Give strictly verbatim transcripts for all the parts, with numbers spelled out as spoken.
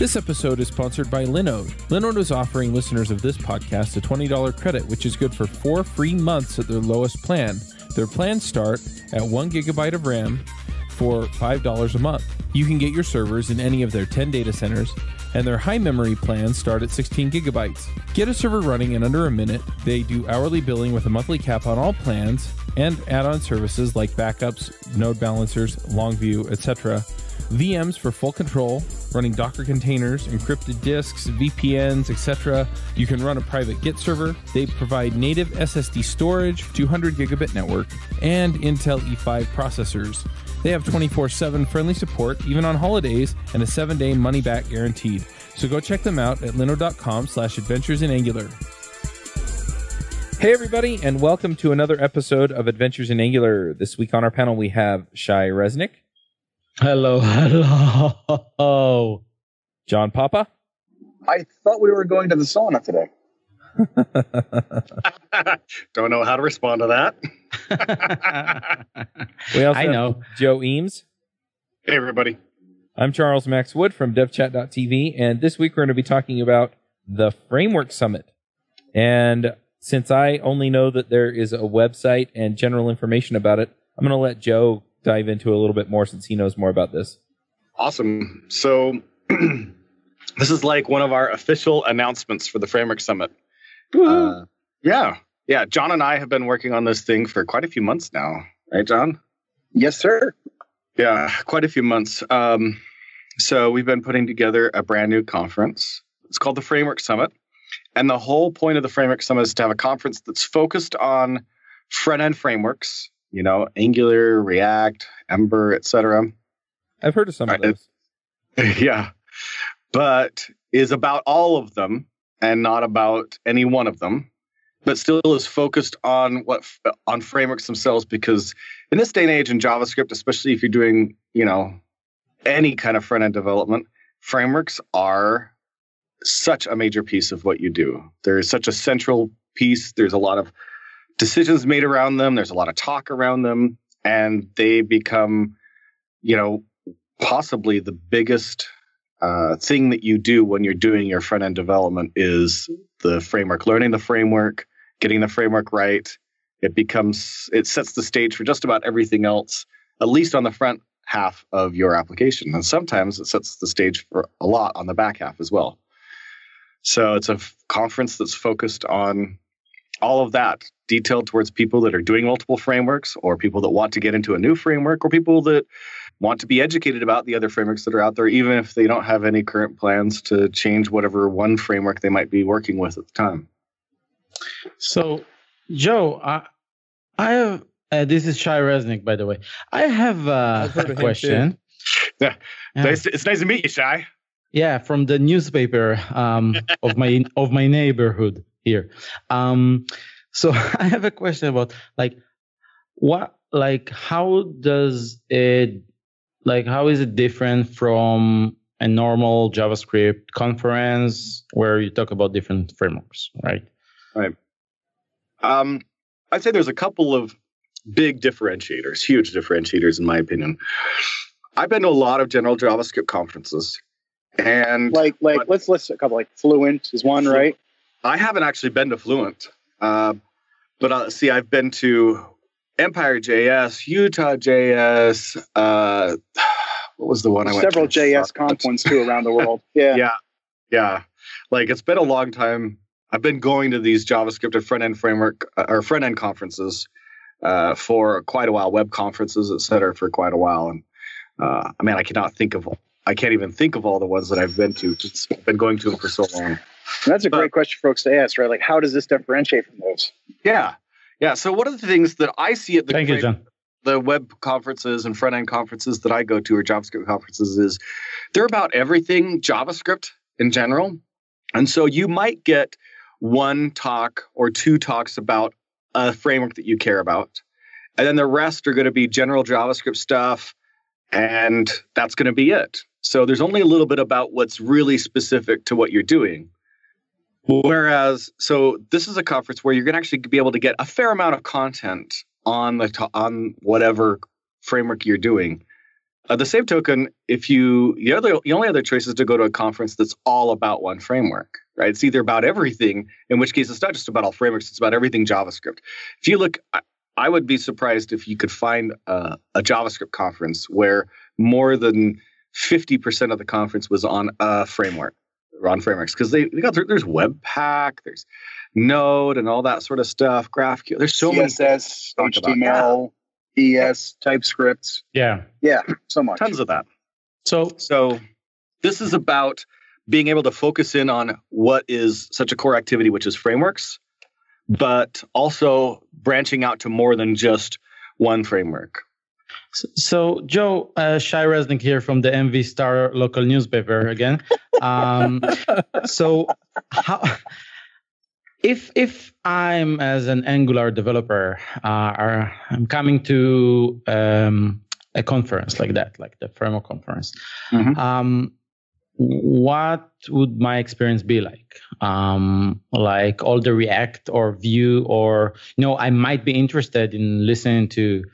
This episode is sponsored by Linode. Linode is offering listeners of this podcast a twenty dollar credit, which is good for four free months at their lowest plan. Their plans start at one gigabyte of RAM for five dollars a month. You can get your servers in any of their ten data centers, and their high memory plans start at sixteen gigabytes. Get a server running in under a minute. They do hourly billing with a monthly cap on all plans and add-on services like backups, node balancers, Longview, et cetera. V Ms for full control, running Docker containers, encrypted disks, V P Ns, et cetera. You can run a private Git server. They provide native S S D storage, two hundred gigabit network, and Intel E five processors. They have twenty-four seven friendly support, even on holidays, and a seven-day money-back guaranteed. So go check them out at linode.com slash adventures in Angular. Hey, everybody, and welcome to another episode of Adventures in Angular. This week on our panel, we have Shai Resnick. Hello, hello. John Papa. I thought we were going to the sauna today. Don't know how to respond to that. We also I have know. Joe Eames. Hey, everybody. I'm Charles Max Wood from DevChat dot T V, and this week we're going to be talking about the Framework Summit. And since I only know that there is a website and general information about it, I'm going to let Joe dive into a little bit more since he knows more about this. Awesome. So this is like one of our official announcements for the Framework Summit. Uh, yeah. Yeah. John and I have been working on this thing for quite a few months now. Right, John? Yes, sir. Yeah, quite a few months. Um, so we've been putting together a brand new conference. It's called the Framework Summit. And the whole point of the Framework Summit is to have a conference that's focused on front-end frameworks, you know, Angular, React, Ember, et cetera. I've heard of some of those. Yeah. But is about all of them and not about any one of them, but still is focused on what on frameworks themselves, because in this day and age in JavaScript, especially if you're doing, you know, any kind of front-end development, frameworks are such a major piece of what you do. There is such a central piece. There's a lot of decisions made around them. There's a lot of talk around them, and they become, you know, possibly the biggest uh, thing that you do when you're doing your front-end development is the framework, learning the framework, getting the framework right. It becomes, it sets the stage for just about everything else, at least on the front half of your application. And sometimes it sets the stage for a lot on the back half as well. So it's a f- conference that's focused on all of that, detailed towards people that are doing multiple frameworks, or people that want to get into a new framework, or people that want to be educated about the other frameworks that are out there, even if they don't have any current plans to change whatever one framework they might be working with at the time. So, Joe, I, I have, uh, this is Shai Resnick, by the way. I have uh, a question. Yeah. Uh, nice to, it's nice to meet you, Shai. Yeah, from the newspaper um, of my of my neighborhood here. Um, so I have a question about like what, like how does it, like how is it different from a normal JavaScript conference where you talk about different frameworks, right? Right. Um, I'd say there's a couple of big differentiators, huge differentiators in my opinion. I've been to a lot of general JavaScript conferences, and like like but, let's list a couple. Like Fluent is one, right? I haven't actually been to Fluent, uh, but uh, see, I've been to EmpireJS, UtahJS. Uh, what was the one I went to? Several J S conf ones too around the world. Yeah, yeah, yeah. Like it's been a long time. I've been going to these JavaScript and front end framework uh, or front end conferences uh, for quite a while, web conferences, et cetera, for quite a while. And uh, I mean, I cannot think of. I can't even think of all the ones that I've been to. It's been going to them for so long. That's a but, great question for folks to ask, right? Like, how does this differentiate from those? Yeah. Yeah. So one of the things that I see at the Thank you, John. the web conferences and front-end conferences that I go to, or JavaScript conferences, is they're about everything JavaScript in general. And so you might get one talk or two talks about a framework that you care about. And then the rest are going to be general JavaScript stuff, and that's going to be it. So there's only a little bit about what's really specific to what you're doing. Whereas, so this is a conference where you're going to actually be able to get a fair amount of content on the on whatever framework you're doing. At the same token, if you the other the only other choice is to go to a conference that's all about one framework, right? It's either about everything, in which case it's not just about all frameworks, it's about everything JavaScript. If you look, I, I would be surprised if you could find a, a JavaScript conference where more than fifty percent of the conference was on a framework, on frameworks, because they, they got through, there's Webpack, there's Node, and all that sort of stuff. GraphQL, there's so C S S, many H T M L. E S, TypeScript. Yeah. Yeah, so much. Tons of that. So so this is about being able to focus in on what is such a core activity, which is frameworks, but also branching out to more than just one framework. So, so Joe, uh, Shai Resnick here from the M V Star local newspaper again. Um, so how... If if I'm as an Angular developer, uh, or I'm coming to um, a conference like that, like the Framework conference, mm-hmm. um, what would my experience be like? Um, like all the React or Vue, or you know, I might be interested in listening to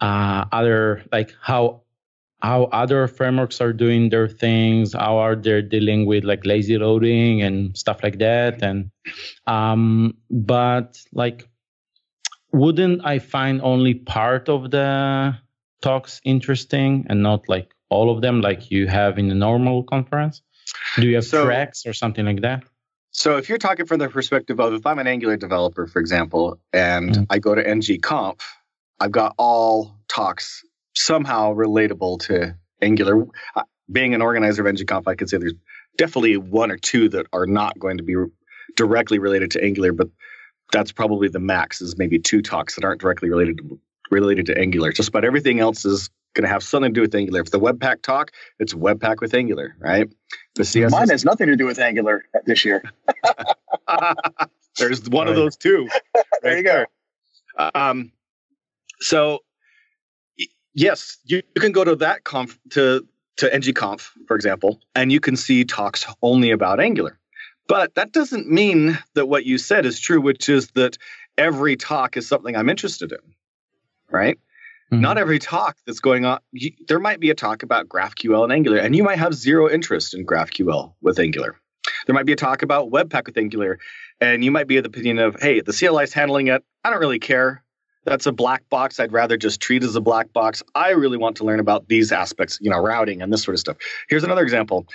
uh, other, like how how other frameworks are doing their things, how are they dealing with like lazy loading and stuff like that. And um, but like, wouldn't I find only part of the talks interesting and not like all of them, like you have in a normal conference? Do you have so, tracks or something like that? So if you're talking from the perspective of, if I'm an Angular developer, for example, and mm-hmm. I go to ng-conf, I've got all talks somehow relatable to Angular. Being an organizer of ng-conf, I could say there's definitely one or two that are not going to be re- directly related to Angular, but that's probably the max, is maybe two talks that aren't directly related to, related to Angular. Just about everything else is going to have something to do with Angular. If the Webpack talk, it's Webpack with Angular, right? The C S S Mine has nothing to do with Angular this year. There's one right. of those two. Right there you go. There. Um, so... Yes, you, you can go to that conf, to, to ng-conf, for example, and you can see talks only about Angular. But that doesn't mean that what you said is true, which is that every talk is something I'm interested in, right? Mm-hmm. Not every talk that's going on. You, there might be a talk about GraphQL and Angular, and you might have zero interest in GraphQL with Angular. There might be a talk about Webpack with Angular, and you might be of the opinion of, hey, the C L I is handling it. I don't really care. That's a black box. I'd rather just treat as a black box. I really want to learn about these aspects, you know, routing and this sort of stuff. Here's another example.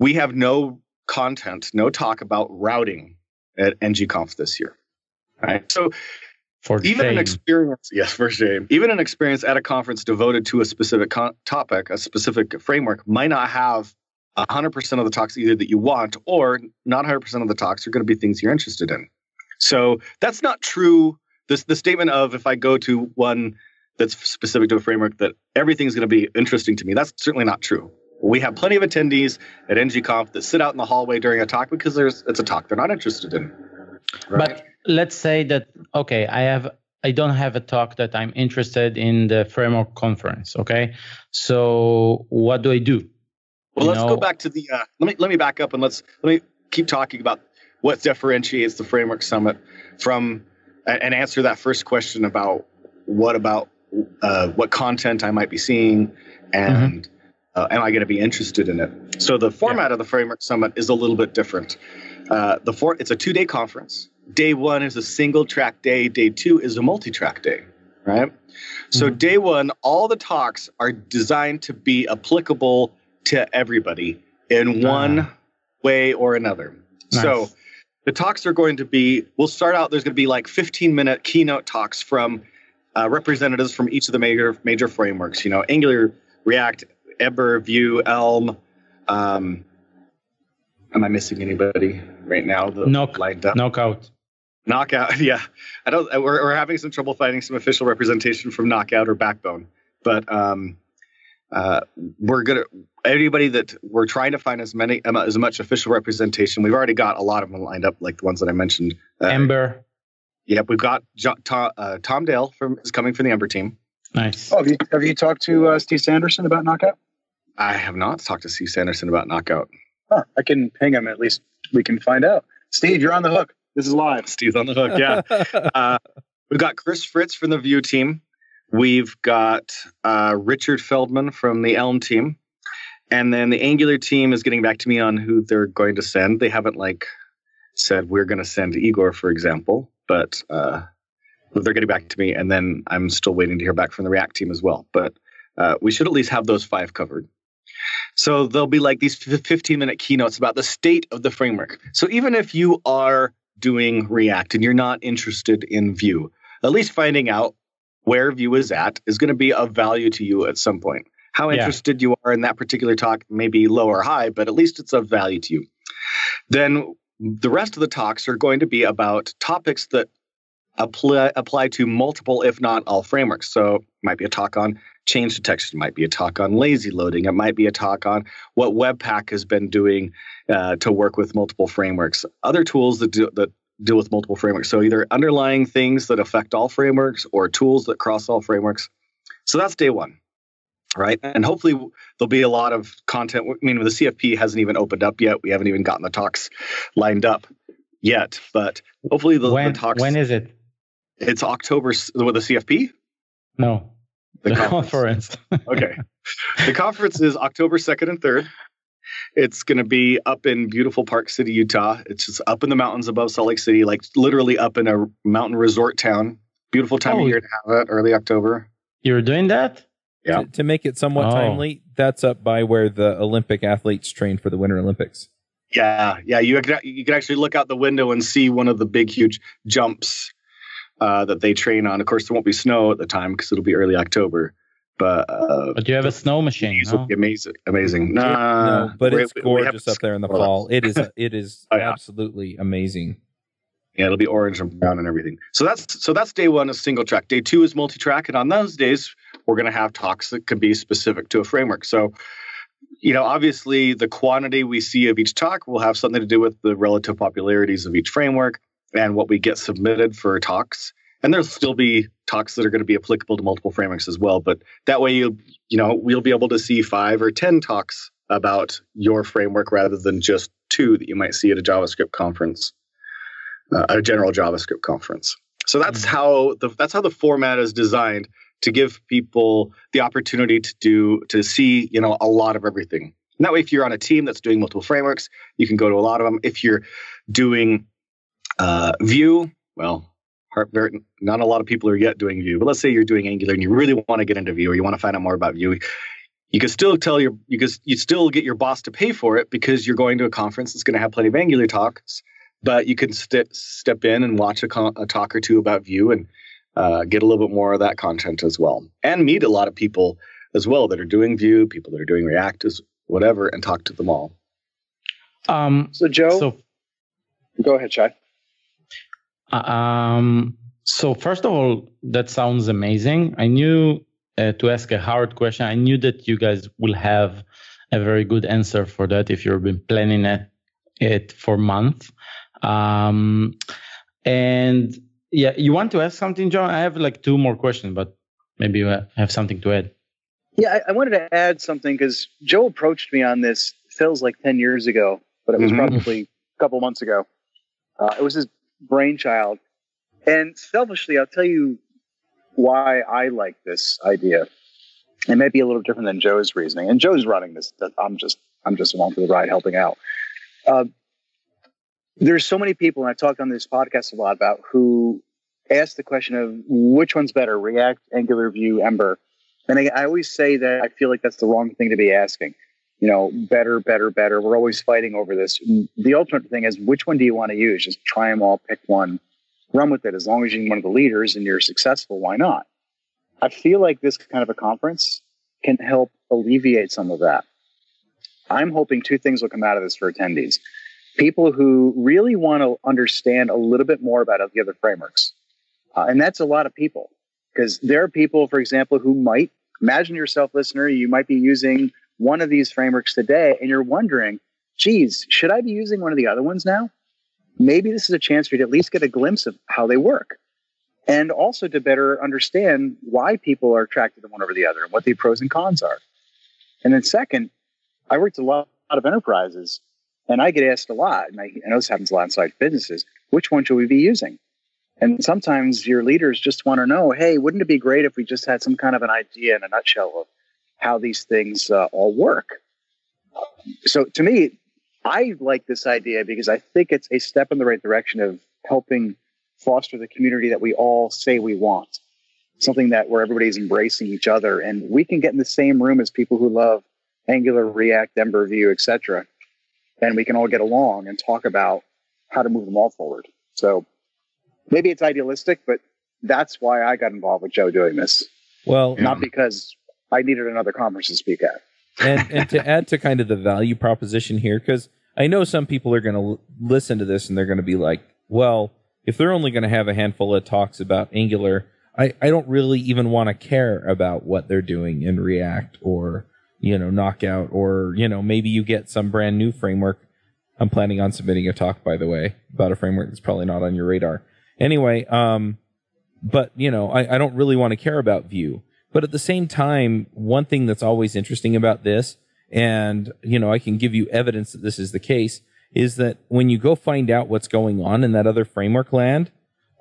We have no content, no talk about routing at ng-conf this year. Right? So for even shame. an experience, yes, for shame. Even an experience at a conference devoted to a specific con- topic, a specific framework, might not have one hundred percent of the talks either that you want, or not one hundred percent of the talks are going to be things you're interested in. So that's not true. This, the statement of, if I go to one that's specific to a framework, that everything's going to be interesting to me, that's certainly not true. We have plenty of attendees at ng-conf that sit out in the hallway during a talk because there's it's a talk they're not interested in. Right? But let's say that, okay, I have I don't have a talk that I'm interested in the framework conference, okay? So what do I do? Well, you let's know? go back to the, uh, let me let me back up and let's let me keep talking about what differentiates the Framework Summit from, and answer that first question about what about uh, what content I might be seeing, and mm-hmm. uh, am I going to be interested in it? So the format yeah. of the Framework Summit is a little bit different. Uh, the four, it's a two-day conference. Day one is a single-track day. Day two is a multi-track day, right? So mm-hmm. day one, all the talks are designed to be applicable to everybody in uh, one way or another. Nice. So the talks are going to be, we'll start out, there's going to be like fifteen-minute keynote talks from uh, representatives from each of the major major frameworks, you know, Angular, React, Ember, Vue, Elm. Um, am I missing anybody right now? The Knock, lined up. Knockout. Knockout, yeah. I don't. We're, we're having some trouble finding some official representation from Knockout or Backbone. But um, uh, we're going to... Anybody that we're trying to find as many as much official representation. We've already got a lot of them lined up, like the ones that I mentioned. Uh, Ember. Yep, yeah, we've got John, Tom, uh, Tom Dale from is coming from the Ember team. Nice. Oh, have you, have you talked to uh, Steve Sanderson about Knockout? I have not talked to Steve Sanderson about Knockout. Huh, I can ping him. At least we can find out. Steve, you're on the hook. This is live. Steve's on the hook. Yeah. uh, we've got Chris Fritz from the Vue team. We've got uh, Richard Feldman from the Elm team. And then the Angular team is getting back to me on who they're going to send. They haven't like said we're going to send Igor, for example, but uh, they're getting back to me. And then I'm still waiting to hear back from the React team as well. But uh, we should at least have those five covered. So there'll be like these fifteen minute keynotes about the state of the framework. So even if you are doing React and you're not interested in Vue, at least finding out where Vue is at is going to be of value to you at some point. How interested yeah. you are in that particular talk may be low or high, but at least it's of value to you. Then the rest of the talks are going to be about topics that apply, apply to multiple, if not all, frameworks. So it might be a talk on change detection, might be a talk on lazy loading, it might be a talk on what Webpack has been doing uh, to work with multiple frameworks, other tools that do that deal with multiple frameworks. So either underlying things that affect all frameworks or tools that cross all frameworks. So that's day one, right? And hopefully there'll be a lot of content. I mean, the C F P hasn't even opened up yet. We haven't even gotten the talks lined up yet, but hopefully the, when, the talks... When is it? It's October, with the C F P? No. The, the conference. conference. Okay. The conference is October second and third. It's going to be up in beautiful Park City, Utah. It's just up in the mountains above Salt Lake City, like literally up in a mountain resort town. Beautiful time oh, of year to have it, early October. You're doing that? Yeah. To, to make it somewhat oh. timely, that's up by where the Olympic athletes train for the Winter Olympics. Yeah. Yeah. You can, you can actually look out the window and see one of the big, huge jumps Uh, that they train on. Of course, there won't be snow at the time because it'll be early October. But uh, but you have a snow machine. Huh? Will be amazing, amazing. Nah, no, but it's gorgeous up there in the fall. It is it is oh, yeah. absolutely amazing. Yeah, it'll be orange and brown and everything. So that's so that's day one is single track. Day two is multi track, and on those days we're going to have talks that could be specific to a framework. So, you know, obviously the quantity we see of each talk will have something to do with the relative popularities of each framework and what we get submitted for talks. And there'll still be talks that are going to be applicable to multiple frameworks as well. But that way, you you know, we'll be able to see five or ten talks about your framework rather than just two that you might see at a JavaScript conference, uh, a general JavaScript conference. So that's mm-hmm. how the that's how the format is designed to give people the opportunity to do to see, you know, a lot of everything. And that way, if you're on a team that's doing multiple frameworks, you can go to a lot of them. If you're doing Uh, Vue, well, not a lot of people are yet doing Vue, but let's say you're doing Angular and you really want to get into Vue or you want to find out more about Vue. You can still tell your, you can, you still get your boss to pay for it because you're going to a conference that's going to have plenty of Angular talks, but you can st- step in and watch a, con- a talk or two about Vue and uh, get a little bit more of that content as well. And meet a lot of people as well that are doing Vue, people that are doing React, whatever, and talk to them all. Um, so Joe, so- go ahead, Shai. Um, so first of all, that sounds amazing. I knew uh, to ask a hard question. I knew that you guys will have a very good answer for that if you've been planning it, it for months. Um, and yeah, you want to ask something, John? I have like two more questions, but maybe you have something to add. Yeah, I, I wanted to add something because Joe approached me on this feels like ten years ago, but it was mm-hmm. probably a couple months ago. Uh, it was his brainchild, and selfishly I'll tell you why I like this idea. It may be a little different than Joe's reasoning, and Joe's running this. I'm just I'm just along for the ride helping out. Uh, there's so many people, and I've talked on this podcast a lot about, who ask the question of which one's better, React, Angular, Vue, Ember, and I, I always say that I feel like that's the wrong thing to be asking. You know, better, better, better. We're always fighting over this. The ultimate thing is, which one do you want to use? Just try them all, pick one, run with it. As long as you're one of the leaders and you're successful, why not? I feel like this kind of a conference can help alleviate some of that. I'm hoping two things will come out of this for attendees. People who really want to understand a little bit more about the other frameworks. Uh, and that's a lot of people. Because there are people, for example, who might, imagine yourself, listener, you might be using one of these frameworks today, and you're wondering, geez, should I be using one of the other ones now? Maybe this is a chance for you to at least get a glimpse of how they work, and also to better understand why people are attracted to one over the other and what the pros and cons are. And then second, I worked a lot of enterprises, and I get asked a lot, and I, I know this happens a lot inside businesses, which one should we be using? And sometimes your leaders just want to know, hey, wouldn't it be great if we just had some kind of an idea in a nutshell of how these things uh, all work? So to me, I like this idea because I think it's a step in the right direction of helping foster the community that we all say we want. Something that where everybody's embracing each other. And we can get in the same room as people who love Angular, React, Ember, Vue, et cetera. And we can all get along and talk about how to move them all forward. So maybe it's idealistic, but that's why I got involved with Joe doing this. Well, not because I needed another conference to speak at. and, and to add to kind of the value proposition here, because I know some people are going to l- listen to this and they're going to be like, well, if they're only going to have a handful of talks about Angular, I, I don't really even want to care about what they're doing in React or, you know, Knockout or, you know, maybe you get some brand new framework. I'm planning on submitting a talk, by the way, about a framework that's probably not on your radar. Anyway, um, but, you know, I, I don't really want to care about Vue. But at the same time, one thing that's always interesting about this, and, you know, I can give you evidence that this is the case, is that when you go find out what's going on in that other framework land,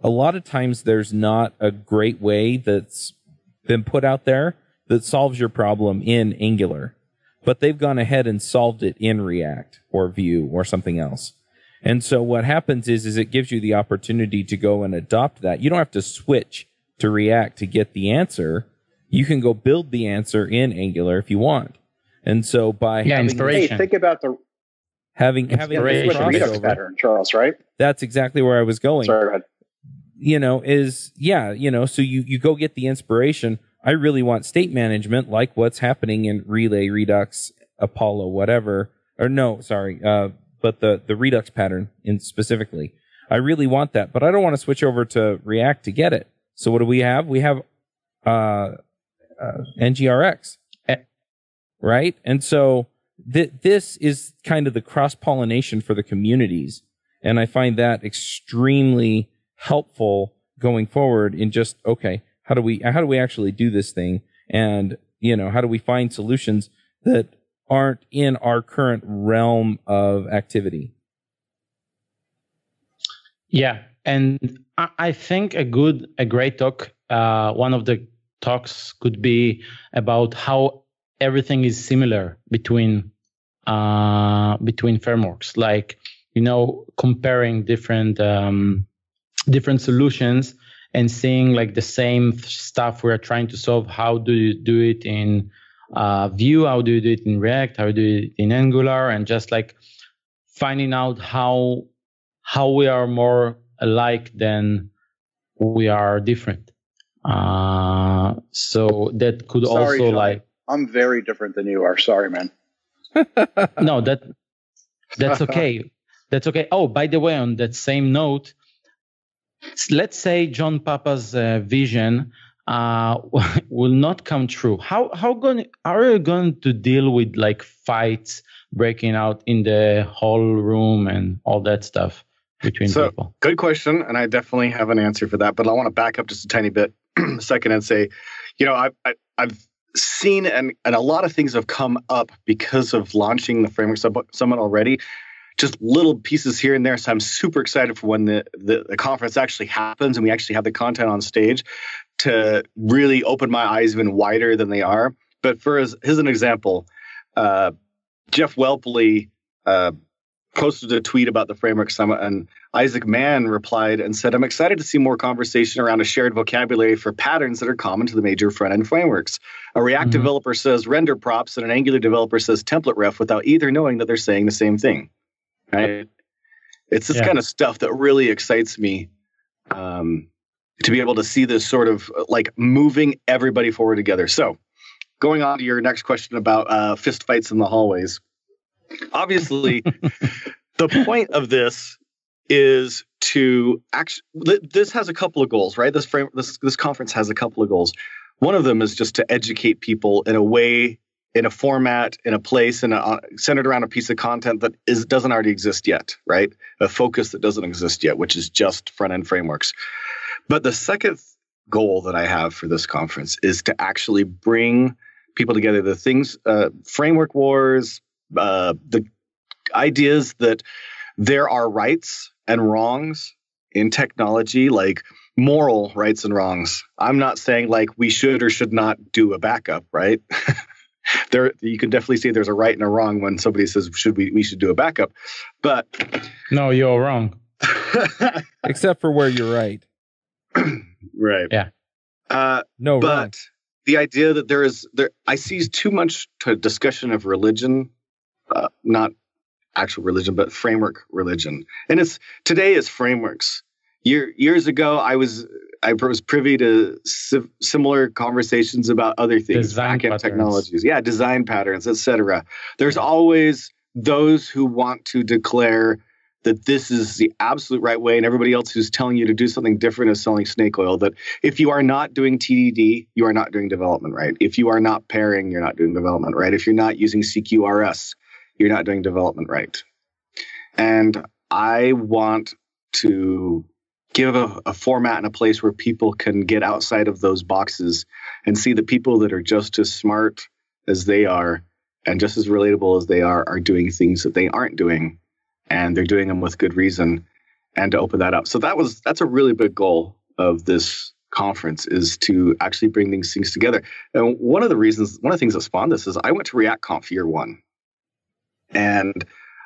a lot of times there's not a great way that's been put out there that solves your problem in Angular. But they've gone ahead and solved it in React or Vue or something else. And so what happens is, is it gives you the opportunity to go and adopt that. You don't have to switch to React to get the answer. You can go build the answer in Angular if you want. And so by yeah, having inspiration. Hey, think about the having having a Redux pattern, Charles, right? That's exactly where I was going. Sorry, go ahead. You know, is yeah, you know, so you, you go get the inspiration. I really want state management, like what's happening in Relay, Redux, Apollo, whatever. Or no, sorry, uh, but the the Redux pattern in specifically. I really want that, but I don't want to switch over to React to get it. So what do we have? We have uh Uh, N G R X, right? And so th- this is kind of the cross-pollination for the communities, and I find that extremely helpful going forward in just, okay, how do we how do we actually do this thing? And, you know, how do we find solutions that aren't in our current realm of activity? Yeah, and I, I think a good a great talk, uh, one of the talks could be about how everything is similar between uh, between frameworks, like, you know, comparing different um, different solutions and seeing like the same stuff we are trying to solve. How do you do it in uh, Vue? How do you do it in React? How do you do it in Angular? And just like finding out how how we are more alike than we are different. Uh, so that could sorry, also John, like, I'm very different than you are. Sorry, man. No, that, that's okay. That's okay. Oh, by the way, on that same note, let's say John Papa's uh, vision, uh, will not come true. How, how going, are you going to deal with like fights breaking out in the whole room and all that stuff between so, people? Good question. And I definitely have an answer for that, but I want to back up just a tiny bit. A second and say, you know, I, I, I've seen and, and a lot of things have come up because of launching the Framework Summit already, just little pieces here and there. So I'm super excited for when the, the, the conference actually happens and we actually have the content on stage to really open my eyes even wider than they are. But for his, here's an example, uh, Jeff Welpley uh, posted a tweet about the Framework Summit, and Isaac Mann replied and said, I'm excited to see more conversation around a shared vocabulary for patterns that are common to the major front-end frameworks. A React mm-hmm. developer says render props, and an Angular developer says template ref without either knowing that they're saying the same thing. Right? It's this yeah. kind of stuff that really excites me, um, to be able to see this sort of like moving everybody forward together. So going on to your next question about uh, fist fights in the hallways. Obviously, the point of this is to actually. This has a couple of goals, right? This frame, this this conference has a couple of goals. One of them is just to educate people in a way, in a format, in a place, and uh, centered around a piece of content that is doesn't already exist yet, right? A focus that doesn't exist yet, which is just front end frameworks. But the second goal that I have for this conference is to actually bring people together. The things, uh, framework wars. Uh, the ideas that there are rights and wrongs in technology, like moral rights and wrongs. I'm not saying like we should or should not do a backup, right? There, you can definitely see there's a right and a wrong when somebody says, should we, we should do a backup, but no, you're wrong. Except for where you're right. Right. Yeah. Uh, no, but wrong. The idea that there is there, I see too much to discussion of religion, uh, not actual religion, but framework religion. And it's today is frameworks. Year, years ago, I was, I was privy to si- similar conversations about other things, design backend patterns. Technologies. Yeah. Design patterns, et cetera. There's always those who want to declare that this is the absolute right way, and everybody else who's telling you to do something different is selling snake oil, that if you are not doing T D D, you are not doing development right. If you are not pairing, you're not doing development right. If you're not using C Q R S, you're not doing development right. And I want to give a, a format and a place where people can get outside of those boxes and see the people that are just as smart as they are and just as relatable as they are are doing things that they aren't doing. And they're doing them with good reason, and to open that up. So that was that's a really big goal of this conference, is to actually bring these things together. And one of the reasons, one of the things that spawned this is I went to React Conf year one. And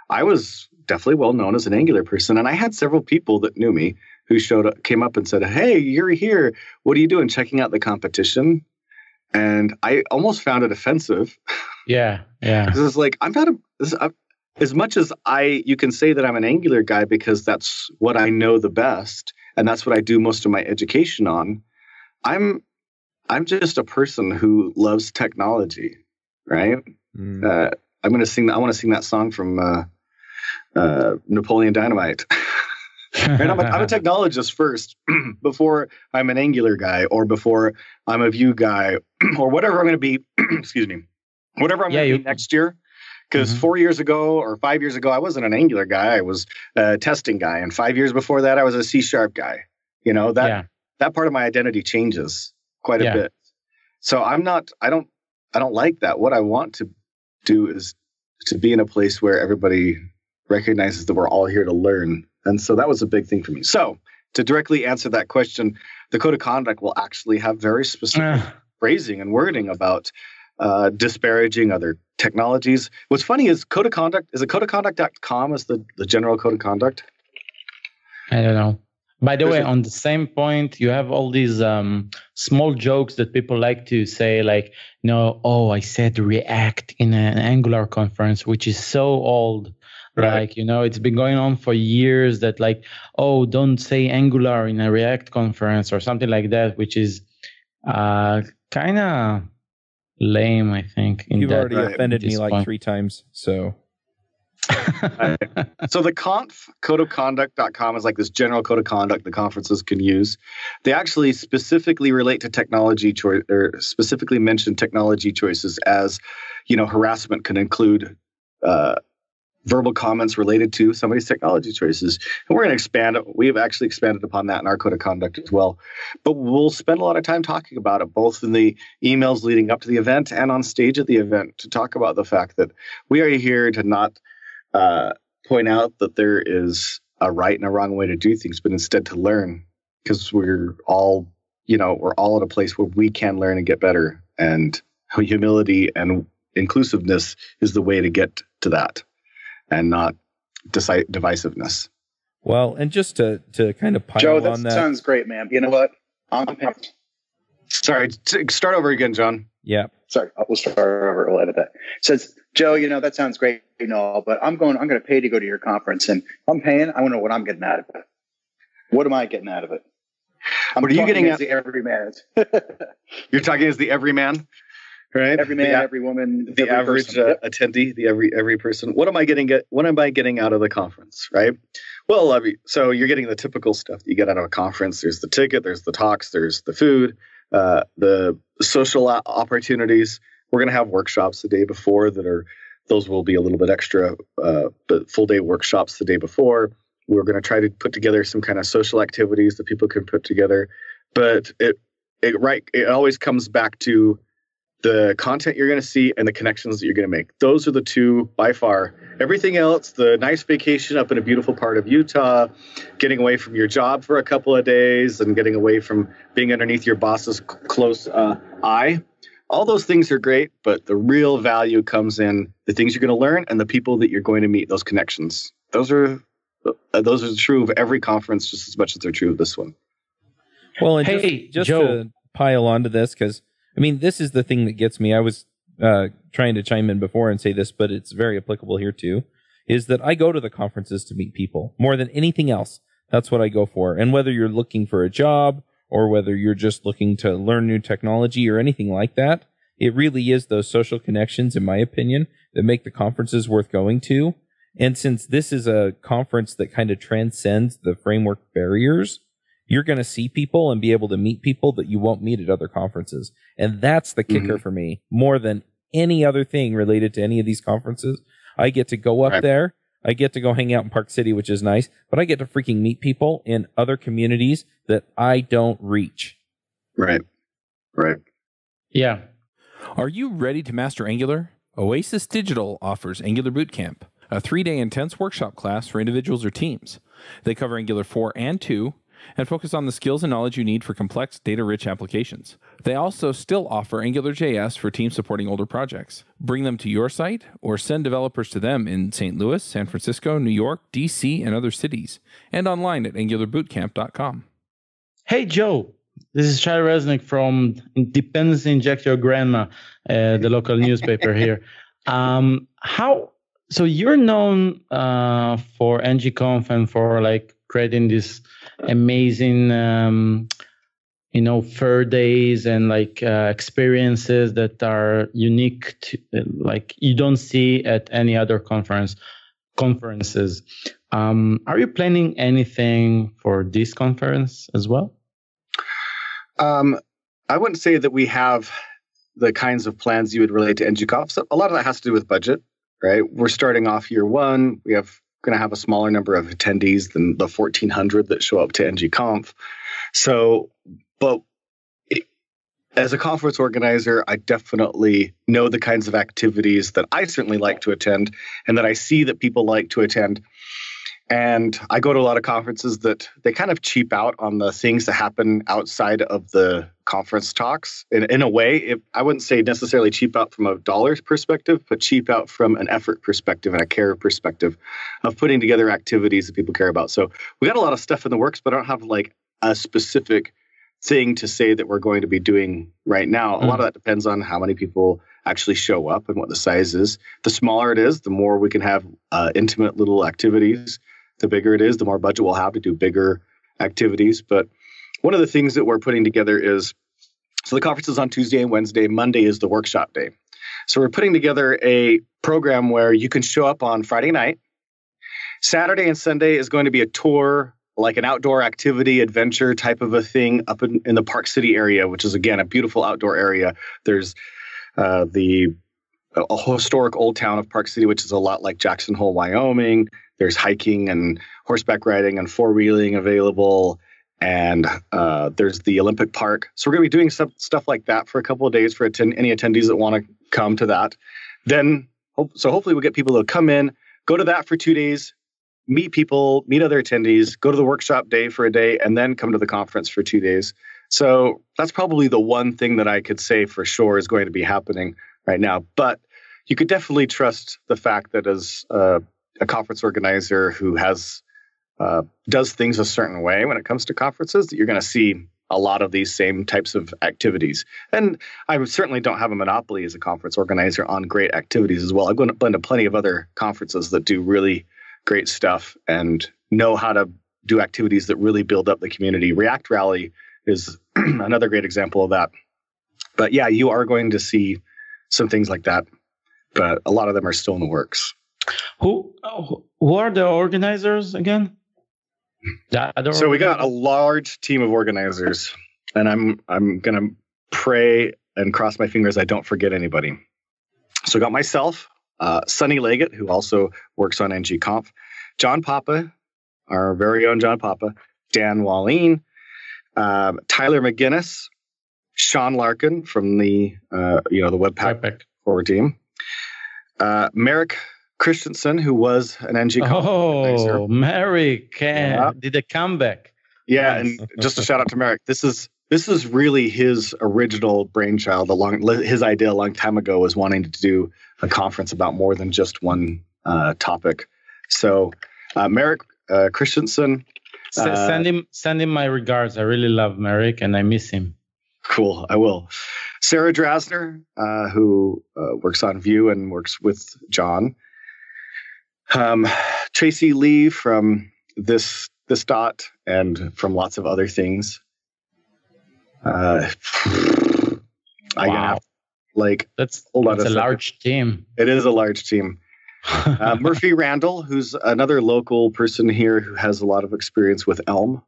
I was definitely well known as an Angular person. And I had several people that knew me who showed up, came up and said, hey, you're here. What are you doing? Checking out the competition. And I almost found it offensive. Yeah, yeah. Because it's like, I'm not a... This, I'm, As much as I, you can say that I'm an Angular guy because that's what I know the best, and that's what I do most of my education on. I'm, I'm just a person who loves technology, right? Mm. Uh, I'm gonna sing. I want to sing that song from uh, uh, Napoleon Dynamite. Right? I'm, a, I'm a technologist first, before I'm an Angular guy, or before I'm a Vue guy, or whatever I'm gonna be. Excuse me, whatever I'm yeah, gonna you- be next year. Because mm-hmm. four years ago or five years ago, I wasn't an Angular guy. I was a testing guy. And five years before that, I was a C-sharp guy. You know, that yeah. that part of my identity changes quite yeah. a bit. So I'm not, I don't, I don't like that. What I want to do is to be in a place where everybody recognizes that we're all here to learn. And so that was a big thing for me. So to directly answer that question, the code of conduct will actually have very specific phrasing and wording about uh, disparaging other technologies. What's funny is code of conduct, is it code of conduct dot com is the, the general code of conduct? I don't know. By the There's way, a- on the same point, you have all these um, small jokes that people like to say, like, no, oh, I said React in an Angular conference, which is so old. Right. Like, you know, it's been going on for years that like, oh, don't say Angular in a React conference or something like that, which is uh, kind of lame, I think. In You've that, already right, offended me like point. three times, so. Right. So the conf, code of conduct dot com is like this general code of conduct the conferences can use. They actually specifically relate to technology choice, or specifically mention technology choices as, you know, harassment can include uh, verbal comments related to somebody's technology choices. And we're going to expand it. We've actually expanded upon that in our code of conduct as well. But we'll spend a lot of time talking about it, both in the emails leading up to the event and on stage at the event, to talk about the fact that we are here to not uh, point out that there is a right and a wrong way to do things, but instead to learn, because we're all, you know, we're all at a place where we can learn and get better. And humility and inclusiveness is the way to get to that, and not deci- divisiveness. Well, and just to, to kind of pile Joe, on that. Joe, that sounds great, man. You know what? I'm Sorry, t- start over again, John. Yeah. Sorry, we'll start over. We'll edit that. It says, Joe, you know, that sounds great and all, but I'm going, I'm going to pay to go to your conference, and if I'm paying, I want to know what I'm getting out of it. What am I getting out of it? I'm what are you getting as out? The everyman. You're talking as the everyman? Right, every man, the, every woman, the every average uh, yep. attendee, the every every person. What am I getting? Get, what am I getting out of the conference? Right. Well, I mean, so you're getting the typical stuff that you get out of a conference. There's the ticket. There's the talks. There's the food. Uh, the social opportunities. We're going to have workshops the day before that are. Those will be a little bit extra, uh, but full day workshops the day before. We're going to try to put together some kind of social activities that people can put together. But it it right. It always comes back to the content you're going to see, and the connections that you're going to make. Those are the two by far. Everything else, the nice vacation up in a beautiful part of Utah, getting away from your job for a couple of days, and getting away from being underneath your boss's close uh, eye, all those things are great, but the real value comes in the things you're going to learn and the people that you're going to meet, those connections. Those are those are true of every conference just as much as they're true of this one. Well, and hey, just, just Joe. to pile onto this, because I mean, this is the thing that gets me. I was uh, trying to chime in before and say this, but it's very applicable here too, is that I go to the conferences to meet people more than anything else. That's what I go for. And whether you're looking for a job or whether you're just looking to learn new technology or anything like that, it really is those social connections, in my opinion, that make the conferences worth going to. And since this is a conference that kind of transcends the framework barriers, you're going to see people and be able to meet people that you won't meet at other conferences. And that's the kicker mm-hmm. for me, more than any other thing related to any of these conferences. I get to go up right. there. I get to go hang out in Park City, which is nice, but I get to freaking meet people in other communities that I don't reach. Right. Right. Yeah. Are you ready to master Angular? Oasis Digital offers Angular Bootcamp, a three-day intense workshop class for individuals or teams. They cover Angular four and two, and focus on the skills and knowledge you need for complex, data-rich applications. They also still offer AngularJS for teams supporting older projects. Bring them to your site or send developers to them in Saint Louis, San Francisco, New York, D C, and other cities, and online at angular bootcamp dot com. Hey, Joe. This is Shai Resnick from Dependency Inject Your Grandma, uh, the local newspaper here. Um, how? So you're known uh, for ng-conf and for like creating this amazing, um, you know, fur days and like uh, experiences that are unique to, like you don't see at any other conference conferences. Um, are you planning anything for this conference as well? Um, I wouldn't say that we have the kinds of plans you would relate to ng-conf. So a lot of that has to do with budget, right? We're starting off year one. We have going to have a smaller number of attendees than the fourteen hundred that show up to ng-conf. So, but it, as a conference organizer, I definitely know the kinds of activities that I certainly like to attend and that I see that people like to attend. And I go to a lot of conferences that they kind of cheap out on the things that happen outside of the conference talks. In, in a way, it, I wouldn't say necessarily cheap out from a dollar's perspective, but cheap out from an effort perspective and a care perspective of putting together activities that people care about. So we got a lot of stuff in the works, but I don't have like a specific thing to say that we're going to be doing right now. Mm-hmm. A lot of that depends on how many people actually show up and what the size is. The smaller it is, the more we can have uh, intimate little activities. The bigger it is, the more budget we'll have to do bigger activities. But one of the things that we're putting together is, so the conference is on Tuesday and Wednesday. Monday is the workshop day. So we're putting together a program where you can show up on Friday night. Saturday and Sunday is going to be a tour, like an outdoor activity, adventure type of a thing up in, in the Park City area, which is, again, a beautiful outdoor area. There's uh, the a historic old town of Park City, which is a lot like Jackson Hole, Wyoming. There's hiking and horseback riding and four-wheeling available. And uh, there's the Olympic Park. So we're going to be doing some stuff like that for a couple of days for attend- any attendees that want to come to that. Then, so hopefully we'll get people to come in, go to that for two days, meet people, meet other attendees, go to the workshop day for a day, and then come to the conference for two days. So that's probably the one thing that I could say for sure is going to be happening right now. But you could definitely trust the fact that as uh, a conference organizer who has uh, does things a certain way when it comes to conferences, that you're going to see a lot of these same types of activities. And I certainly don't have a monopoly as a conference organizer on great activities as well. I'm going to blend to plenty of other conferences that do really great stuff and know how to do activities that really build up the community. React Rally is another great example of that. But yeah, you are going to see some things like that, but a lot of them are still in the works. Who who are the organizers again? The other so organizers? We got a large team of organizers, and I'm I'm gonna pray and cross my fingers I don't forget anybody. So I got myself, uh, Sonny Leggett, who also works on ng-conf, John Papa, our very own John Papa, Dan Wahlin, um, Tyler McGinnis, Sean Larkin from the uh, you know the Webpack, Webpack. core team, uh, Merrick Christensen, who was an ng-conf organizer. Oh, Merrick can, yeah. did a comeback. Yeah, nice. And just a shout out to Merrick. This is this is really his original brainchild. A long his idea a long time ago was wanting to do a conference about more than just one uh, topic. So uh, Merrick uh, Christensen. S- uh, send him send him my regards. I really love Merrick, and I miss him. Cool, I will. Sarah Drasner, uh, who uh, works on Vue and works with John. Um, Tracy Lee from this this dot and from lots of other things. Uh, I wow. have, like that's hold on that's a second. large team. It is a large team. uh, Murphy Randall, who's another local person here who has a lot of experience with Elm.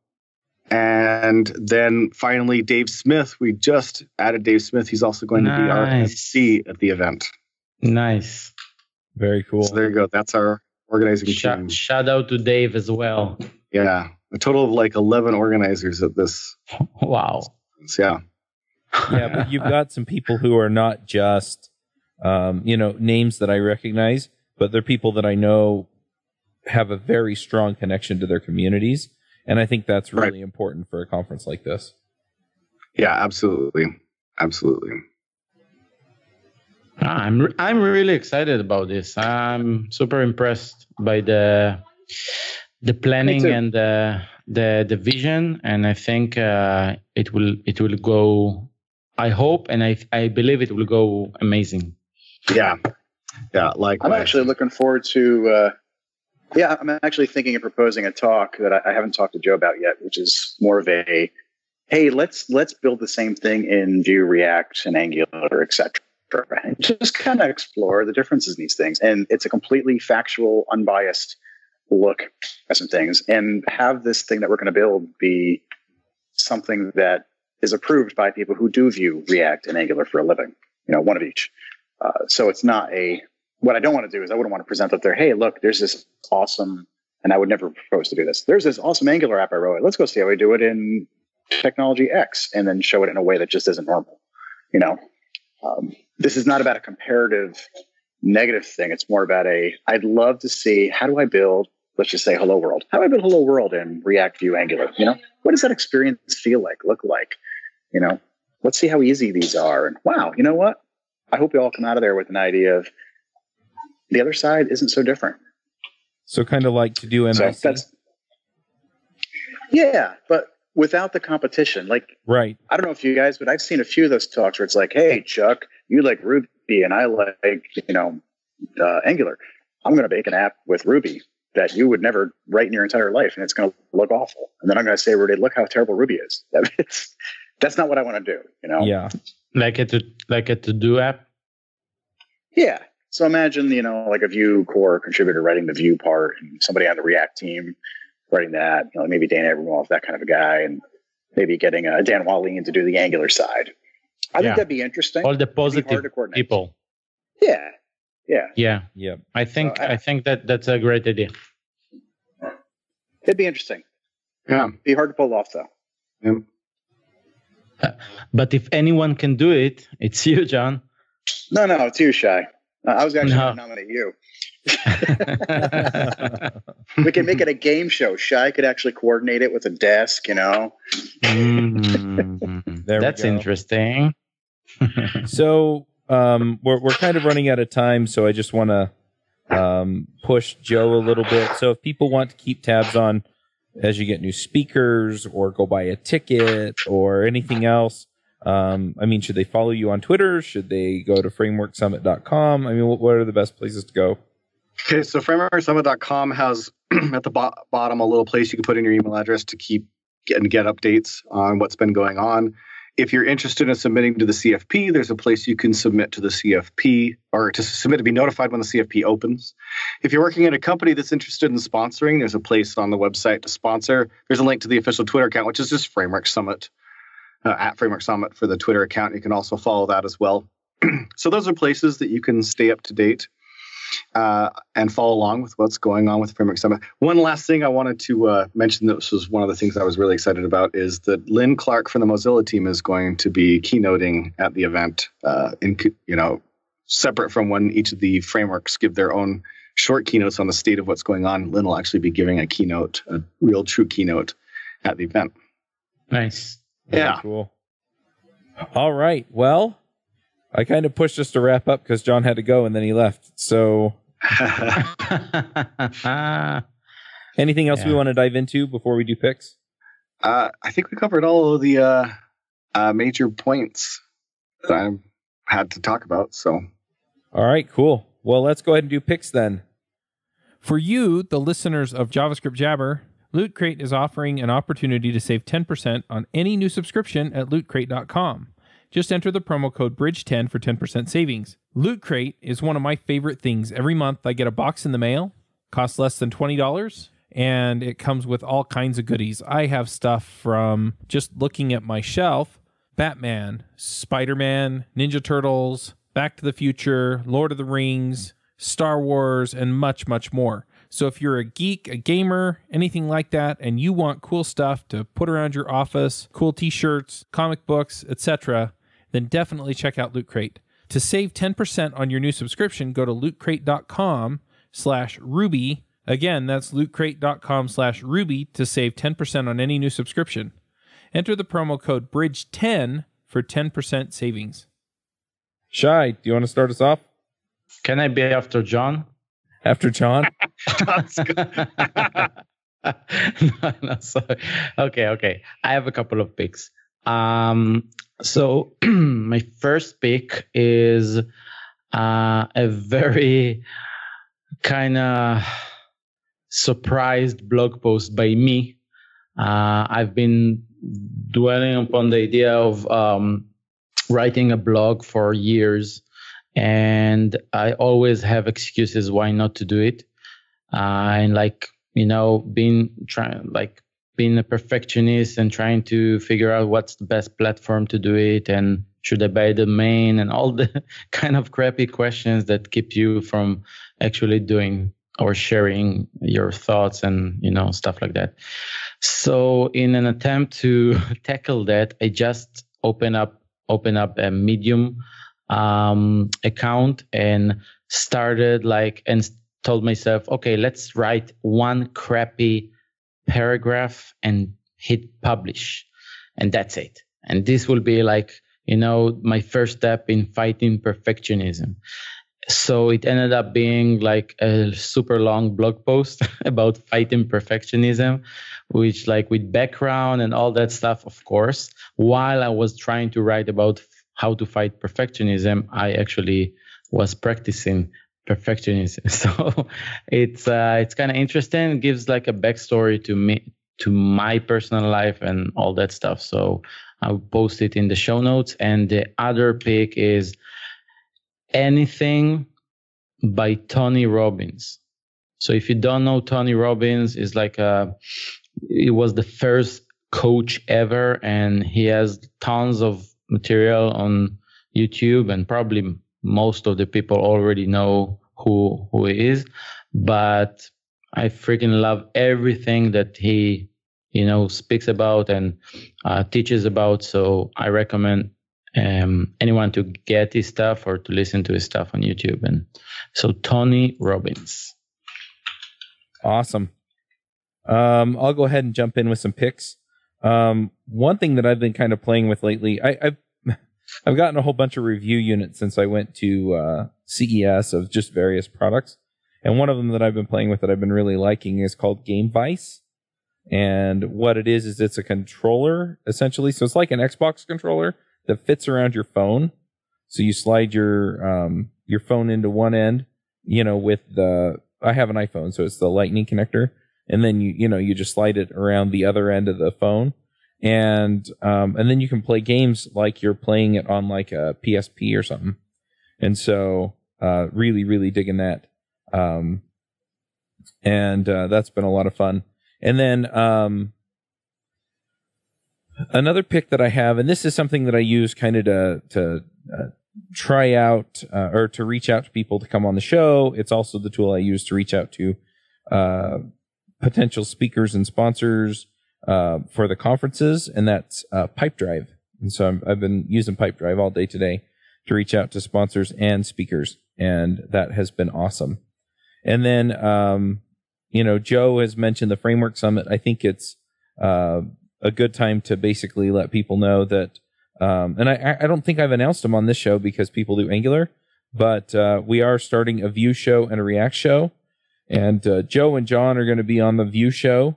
And then finally, Dave Smith. We just added Dave Smith. He's also going nice. to be our M C at the event. Nice. Very cool. So there you go. That's our organizing shout, team. Shout out to Dave as well. Yeah. A total of like eleven organizers at this. Wow. Yeah. Yeah, but you've got some people who are not just, um, you know, names that I recognize, but they're people that I know have a very strong connection to their communities. And I think that's really right. important for a conference like this. Yeah, absolutely. Absolutely. I'm re- I'm really excited about this. I'm super impressed by the the planning and the the, the vision, and I think uh, it will it will go. I hope and I I believe it will go amazing. Yeah, yeah. Like I'm actually looking forward to. Uh, Yeah, I'm actually thinking of proposing a talk that I haven't talked to Joe about yet, which is more of a, hey, let's let's build the same thing in Vue, React, and Angular, et cetera. And just kind of explore the differences in these things. And it's a completely factual, unbiased look at some things. And have this thing that we're going to build be something that is approved by people who do Vue, React, and Angular for a living. You know, one of each. Uh, so it's not a... What I don't want to do is I wouldn't want to present up there, hey, look, there's this awesome, and I would never propose to do this. There's this awesome Angular app I wrote. Let's go see how we do it in technology X and then show it in a way that just isn't normal. You know, um, this is not about a comparative negative thing. It's more about a, I'd love to see, how do I build, let's just say hello world. How do I build hello world in React, Vue, Angular? You know, what does that experience feel like, look like? You know, let's see how easy these are. And wow, you know what? I hope you all come out of there with an idea of, the other side isn't so different. So kind of like to do N I C. So that's, yeah, but without the competition. Like, right. I don't know if you guys, but I've seen a few of those talks where it's like, hey, Chuck, you like Ruby and I like, you know, uh, Angular. I'm going to make an app with Ruby that you would never write in your entire life, and it's going to look awful. And then I'm going to say, Rudy, look how terrible Ruby is. That's not what I want to do, you know? Yeah. Like a, to, like a to-do app? Yeah. So imagine, you know, like a Vue core contributor writing the Vue part and somebody on the React team writing that, you know, maybe Dan Abramov, that kind of a guy, and maybe getting a Dan Wahlin to do the Angular side. I yeah. think that'd be interesting. All the positive people. Yeah. Yeah. Yeah. Yeah. I think so I, I think that that's a great idea. It'd be interesting. Yeah. It'd be hard to pull off though. Yeah. But if anyone can do it, it's you, John. No, no, it's you, Shai. I was actually going to nominate you. We can make it a game show. Shai could actually coordinate it with a desk, you know. mm, that's interesting. So um, we're we're kind of running out of time, so I just want to um, push Joe a little bit. So if people want to keep tabs on as you get new speakers or go buy a ticket or anything else, Um, I mean, should they follow you on Twitter? Should they go to Framework Summit dot com? I mean, what, what are the best places to go? Okay, so Framework Summit dot com has at the bo- bottom a little place you can put in your email address to keep and get, get updates on what's been going on. If you're interested in submitting to the C F P, there's a place you can submit to the C F P or to submit to be notified when the C F P opens. If you're working at a company that's interested in sponsoring, there's a place on the website to sponsor. There's a link to the official Twitter account, which is just Framework Summit. Uh, at Framework Summit for the Twitter account. You can also follow that as well. So those are places that you can stay up to date. uh, and follow along with what's going on with the Framework Summit. One last thing I wanted to uh, mention, this was one of the things I was really excited about, is that Lynn Clark from the Mozilla team is going to be keynoting at the event, uh, in, you know, separate from when each of the frameworks give their own short keynotes on the state of what's going on. Lynn will actually be giving a keynote, a real true keynote at the event. Nice. Yeah. Cool. All right. Well, I kind of pushed us to wrap up because John had to go and then he left. So anything else yeah. we want to dive into before we do picks? Uh, I think we covered all of the uh, uh, major points that I had to talk about. So, all right, cool. Well, let's go ahead and do picks then. For you, the listeners of JavaScript Jabber, Loot Crate is offering an opportunity to save ten percent on any new subscription at loot crate dot com. Just enter the promo code bridge ten for ten percent savings. Loot Crate is one of my favorite things. Every month I get a box in the mail, costs less than twenty dollars, and it comes with all kinds of goodies. I have stuff from just looking at my shelf: Batman, Spider-Man, Ninja Turtles, Back to the Future, Lord of the Rings, Star Wars, and much, much more. So if you're a geek, a gamer, anything like that, and you want cool stuff to put around your office, cool t-shirts, comic books, et cetera, then definitely check out Loot Crate. To save ten percent on your new subscription, go to loot crate dot com slash ruby. Again, that's loot crate dot com slash ruby to save ten percent on any new subscription. Enter the promo code bridge ten for ten percent savings. Shai, do you want to start us off? Can I be after John? After John? no, no, sorry. Okay, okay. I have a couple of picks. Um, so my first pick is uh, a very kind of surprised blog post by me. Uh, I've been dwelling upon the idea of um, writing a blog for years, and I always have excuses why not to do it. Uh, and like, you know, being trying, like being a perfectionist and trying to figure out what's the best platform to do it, and should I buy a domain, and all the kind of crappy questions that keep you from actually doing or sharing your thoughts and, you know, stuff like that. So in an attempt to tackle that, I just open up, open up a Medium um, account and started like, and told myself, okay, let's write one crappy paragraph and hit publish, and that's it. And this will be like, you know, my first step in fighting perfectionism. So it ended up being like a super long blog post about fighting perfectionism, which like with background and all that stuff, of course, while I was trying to write about how to fight perfectionism, I actually was practicing perfectionism. So it's uh, it's kind of interesting. It gives like a backstory to me, to my personal life and all that stuff. So I'll post it in the show notes. And the other pick is Anything by Tony Robbins. So if you don't know, Tony Robbins is like a, he was the first coach ever, and he has tons of material on YouTube, and probably most of the people already know who who he is. But I freaking love everything that he, you know, speaks about and uh, teaches about. So I recommend Um, anyone to get his stuff or to listen to his stuff on YouTube. And so Tony Robbins. Awesome. Um, I'll go ahead and jump in with some picks. Um, one thing that I've been kind of playing with lately, I, I've, I've gotten a whole bunch of review units since I went to uh, C E S of just various products. And one of them that I've been playing with that I've been really liking is called Game Vice. And what it is, is it's a controller essentially. So it's like an Xbox controller that fits around your phone. So you slide your um, your phone into one end, you know, with the, I have an iPhone, so it's the Lightning connector. And then, you you know, you just slide it around the other end of the phone. And um, and then you can play games like you're playing it on like a P S P or something. And so uh, really, really digging that. Um, and uh, that's been a lot of fun. And then Um, another pick that I have, and this is something that I use kind of to, to uh, try out uh, or to reach out to people to come on the show. It's also the tool I use to reach out to uh, potential speakers and sponsors uh, for the conferences, and that's uh, PipeDrive. And so I'm, I've been using PipeDrive all day today to reach out to sponsors and speakers, and that has been awesome. And then, um, you know, Joe has mentioned the Framework Summit. I think it's uh, a good time to basically let people know that, um, and I, I don't think I've announced them on this show because people do Angular, but uh, we are starting a Vue show and a React show. And uh, Joe and John are going to be on the Vue show.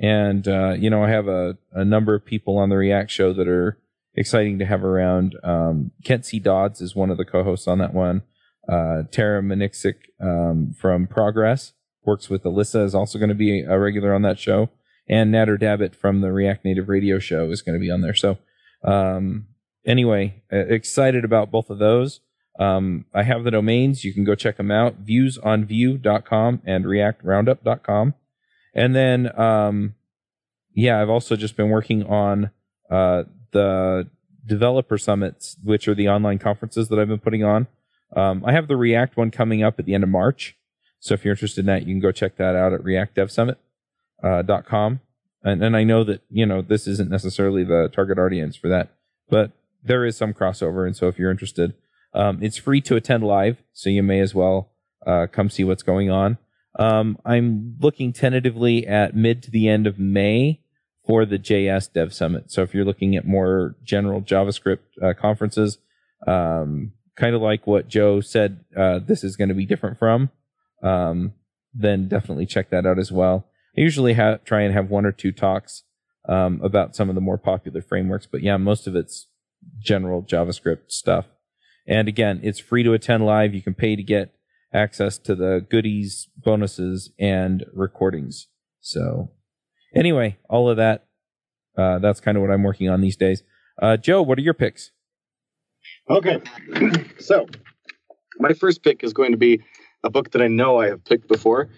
And, uh, you know, I have a, a number of people on the React show that are exciting to have around. Um, Kent C. Dodds is one of the co-hosts on that one. Uh, Tara Manixic, um from Progress, works with Alyssa, is also going to be a regular on that show. And Nader Dabbitt from the React Native Radio Show is going to be on there. So um, anyway, excited about both of those. Um, I have the domains. You can go check them out. views on view dot com and react roundup dot com. And then, um, yeah, I've also just been working on uh, the developer summits, which are the online conferences that I've been putting on. Um, I have the React one coming up at the end of March. So if you're interested in that, you can go check that out at react dev summit dot com. And, and I know that, you know, this isn't necessarily the target audience for that, but there is some crossover. And so if you're interested, um, it's free to attend live. So you may as well uh, come see what's going on. Um, I'm looking tentatively at mid to the end of May for the J S Dev Summit. So if you're looking at more general JavaScript uh, conferences, um, kind of like what Joe said, uh, this is going to be different from, um, then definitely check that out as well. I usually have, try and have one or two talks um, about some of the more popular frameworks, but yeah, most of it's general JavaScript stuff. And again, it's free to attend live. You can pay to get access to the goodies, bonuses, and recordings. So anyway, all of that, uh, that's kind of what I'm working on these days. Uh, Joe, what are your picks? Okay, so my first pick is going to be a book that I know I have picked before,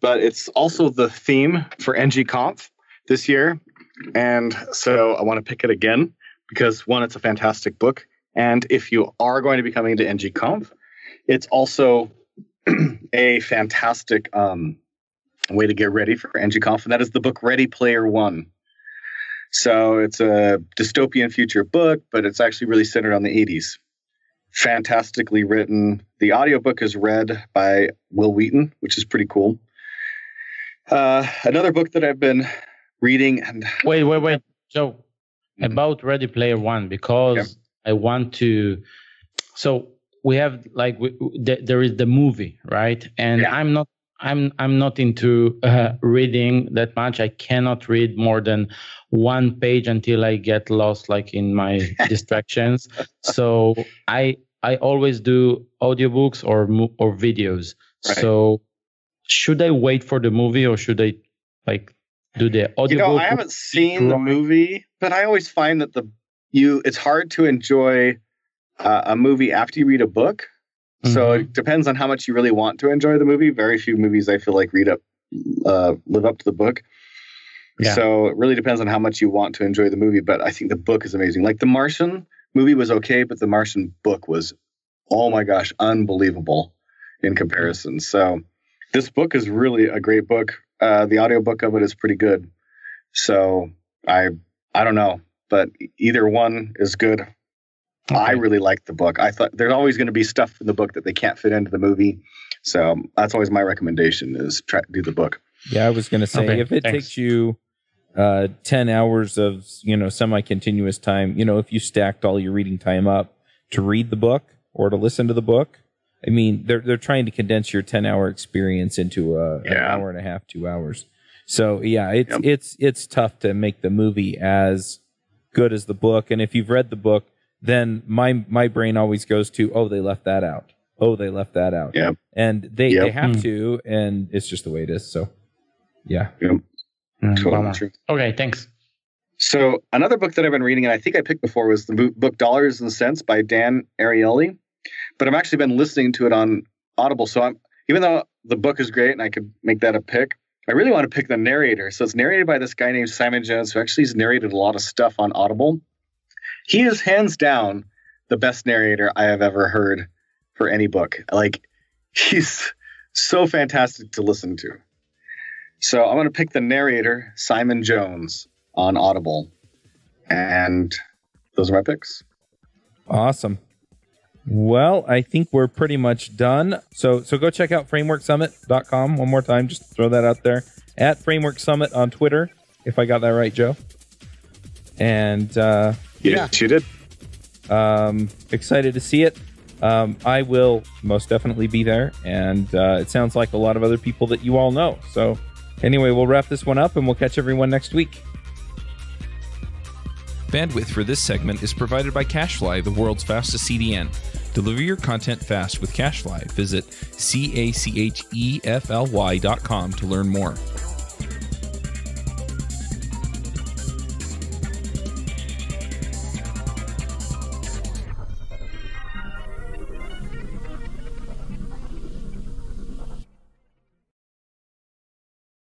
but it's also the theme for N G Conf this year. And so I want to pick it again because, one, it's a fantastic book. And if you are going to be coming to N G Conf, it's also a fantastic um, way to get ready for N G Conf. And that is the book Ready Player One. So it's a dystopian future book, but it's actually really centered on the eighties. Fantastically written. The audiobook is read by Will Wheaton, which is pretty cool. Uh, another book that I've been reading. and Wait, wait, wait. So mm-hmm. about Ready Player One, because yeah. I want to. So we have like we, the, there is the movie, right? And yeah. I'm not. I'm I'm not into uh, reading that much. I cannot read more than one page until I get lost, like in my distractions. So I I always do audiobooks or or videos. Right. So should I wait for the movie or should I like do the audiobook? You know, I haven't seen the movie, but I always find that the you it's hard to enjoy uh, a movie after you read a book. So it depends on how much you really want to enjoy the movie. Very few movies, I feel like, read up, uh, live up to the book. Yeah. So it really depends on how much you want to enjoy the movie. But I think the book is amazing. Like The Martian movie was okay, but The Martian book was, oh my gosh, unbelievable in comparison. So this book is really a great book. Uh, the audiobook of it is pretty good. So I, I don't know, but either one is good. Okay. I really liked the book. I thought there's always going to be stuff in the book that they can't fit into the movie. So that's always my recommendation is try to do the book. Yeah, I was going to say, okay, if it thanks. takes you uh, ten hours of, you know, semi-continuous time, you know, if you stacked all your reading time up to read the book or to listen to the book, I mean, they're they're trying to condense your ten-hour experience into a, yeah. an hour and a half, two hours. So, yeah, it's yep. it's it's tough to make the movie as good as the book. And if you've read the book, then my my brain always goes to, oh, they left that out. Oh, they left that out. Yeah. And they, yep. they have to, and it's just the way it is. So, yeah. Yep. Mm, okay, thanks. So another book that I've been reading, and I think I picked before, was the book Dollars and Cents by Dan Ariely. But I've actually been listening to it on Audible. So I'm, even though the book is great and I could make that a pick, I really want to pick the narrator. So it's narrated by this guy named Simon Jones, who actually has narrated a lot of stuff on Audible. He is hands down the best narrator I have ever heard for any book. Like, he's so fantastic to listen to. So I'm going to pick the narrator, Simon Jones, on Audible. And those are my picks. Awesome. Well, I think we're pretty much done. So so go check out Framework Summit dot com one more time. Just throw that out there. At Framework Summit on Twitter, if I got that right, Joe. And uh, yeah, you did. Um, excited to see it. Um, I will most definitely be there. And uh, it sounds like a lot of other people that you all know. So anyway, we'll wrap this one up and we'll catch everyone next week. Bandwidth for this segment is provided by CacheFly, the world's fastest C D N. Deliver your content fast with CacheFly. Visit C A C H E F L Y dot com to learn more.